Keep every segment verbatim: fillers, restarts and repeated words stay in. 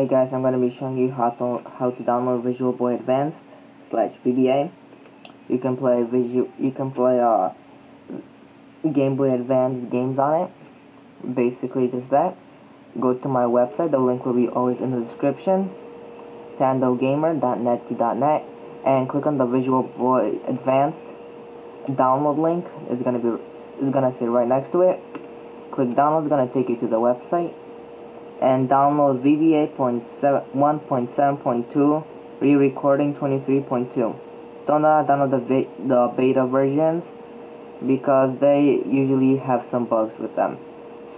Hey guys, I'm going to be showing you how to, how to download Visual Boy Advanced slash V B A. You can play visual, you can play uh, Game Boy Advanced games on it. Basically just that. Go to my website, the link will be always in the description. Tandogamer dot net and click on the Visual Boy Advanced download link. It's gonna be it's gonna sit right next to it. Click download, it's gonna take you to the website. And download V B A one point seven point two, re-recording twenty-three point two. Don't uh, download the, be the beta versions because they usually have some bugs with them.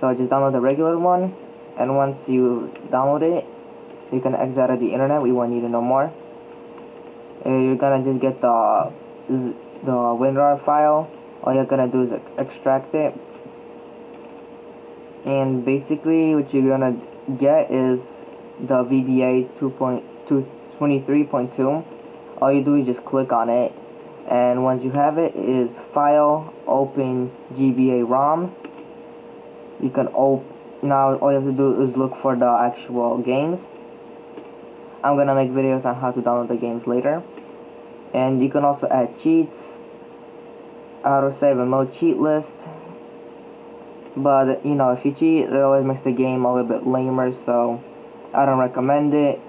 So just download the regular one, and once you download it, you can exit out of the internet. We won't need to know more. And you're gonna just get the the WinRAR file. All you're gonna do is extract it, and basically what you're gonna get is the V B A two point two twenty-three point two. All you do is just click on it, and once you have it, is file, open G B A ROM. You can op now all you have to do is look for the actual games. I'm gonna make videos on how to download the games later, and you can also add cheats, autosave and no cheat list, but you know, if you cheat it always makes the game a little bit lamer, so I don't recommend it.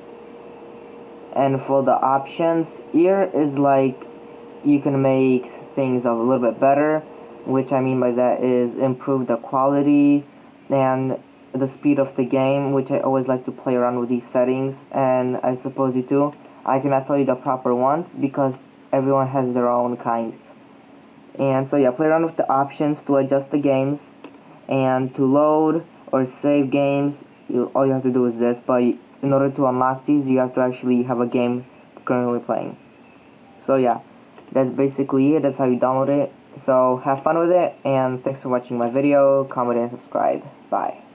And for the options here is like you can make things a little bit better, which I mean by that is improve the quality and the speed of the game, which I always like to play around with these settings, and I suppose you too. I cannot tell you the proper ones because everyone has their own kind. And so yeah, play around with the options to adjust the games, and to load or save games, you, all you have to do is this, but in order to unlock these, you have to actually have a game currently playing. So yeah, that's basically it, that's how you download it. So have fun with it, and thanks for watching my video, comment and subscribe, bye.